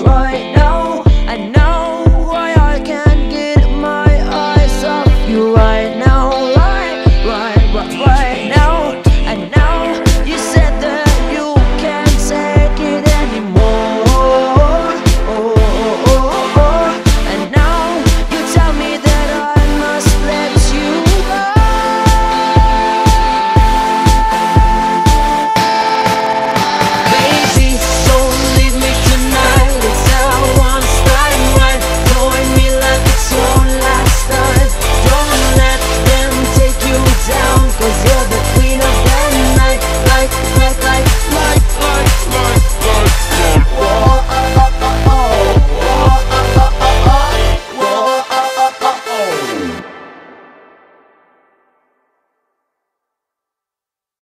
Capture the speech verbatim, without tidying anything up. much right now.